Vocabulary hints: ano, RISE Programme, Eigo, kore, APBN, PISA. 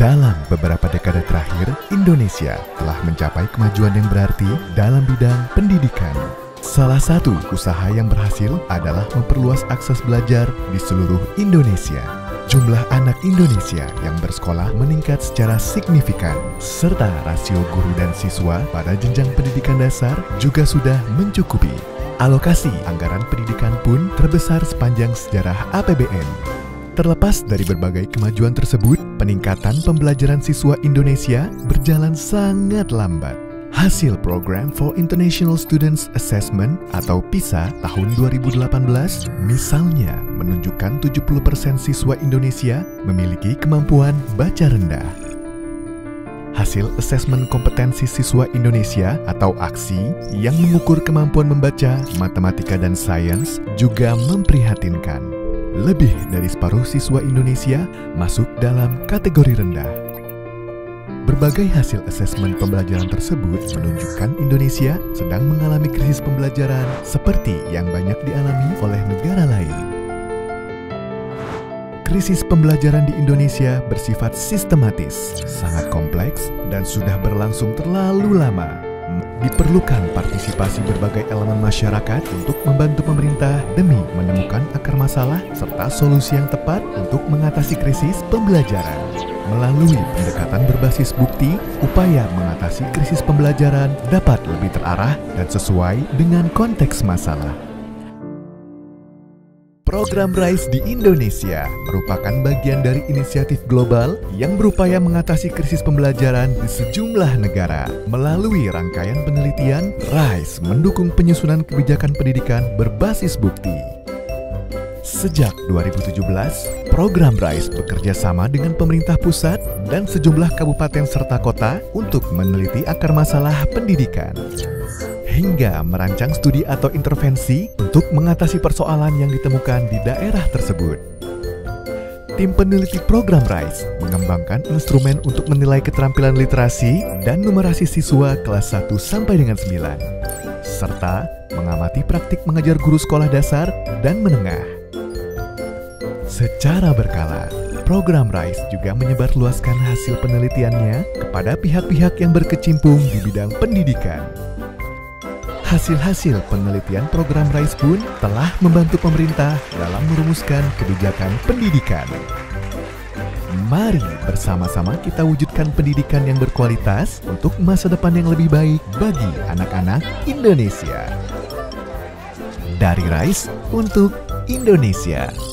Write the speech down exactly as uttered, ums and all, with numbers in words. Dalam beberapa dekade terakhir, Indonesia telah mencapai kemajuan yang berarti dalam bidang pendidikan. Salah satu usaha yang berhasil adalah memperluas akses belajar di seluruh Indonesia. Jumlah anak Indonesia yang bersekolah meningkat secara signifikan, serta rasio guru dan siswa pada jenjang pendidikan dasar juga sudah mencukupi. Alokasi anggaran pendidikan pun terbesar sepanjang sejarah A P B N. Terlepas dari berbagai kemajuan tersebut, peningkatan pembelajaran siswa Indonesia berjalan sangat lambat. Hasil Program for International Students Assessment atau PISA tahun dua ribu delapan belas misalnya menunjukkan tujuh puluh persen siswa Indonesia memiliki kemampuan baca rendah. Hasil Asesmen Kompetensi Siswa Indonesia atau A K S I yang mengukur kemampuan membaca, matematika, dan sains juga memprihatinkan. Lebih dari separuh siswa Indonesia masuk dalam kategori rendah. Berbagai hasil asesmen pembelajaran tersebut menunjukkan Indonesia sedang mengalami krisis pembelajaran seperti yang banyak dialami oleh negara lain. Krisis pembelajaran di Indonesia bersifat sistematis, sangat kompleks, dan sudah berlangsung terlalu lama. Diperlukan partisipasi berbagai elemen masyarakat untuk membantu pemerintah demi menemukan akar masalah serta solusi yang tepat untuk mengatasi krisis pembelajaran. Melalui pendekatan berbasis bukti, upaya mengatasi krisis pembelajaran dapat lebih terarah dan sesuai dengan konteks masalah. Program RISE di Indonesia merupakan bagian dari inisiatif global yang berupaya mengatasi krisis pembelajaran di sejumlah negara. Melalui rangkaian penelitian, RISE mendukung penyusunan kebijakan pendidikan berbasis bukti. Sejak dua ribu tujuh belas, program RISE bekerja sama dengan pemerintah pusat dan sejumlah kabupaten serta kota untuk meneliti akar masalah pendidikan, hingga merancang studi atau intervensi untuk mengatasi persoalan yang ditemukan di daerah tersebut. Tim peneliti program RISE mengembangkan instrumen untuk menilai keterampilan literasi dan numerasi siswa kelas satu sampai dengan sembilan, serta mengamati praktik mengajar guru sekolah dasar dan menengah. Secara berkala, program RISE juga menyebarluaskan hasil penelitiannya kepada pihak-pihak yang berkecimpung di bidang pendidikan. Hasil-hasil penelitian program RISE pun telah membantu pemerintah dalam merumuskan kebijakan pendidikan. Mari bersama-sama kita wujudkan pendidikan yang berkualitas untuk masa depan yang lebih baik bagi anak-anak Indonesia. Dari RISE untuk Indonesia.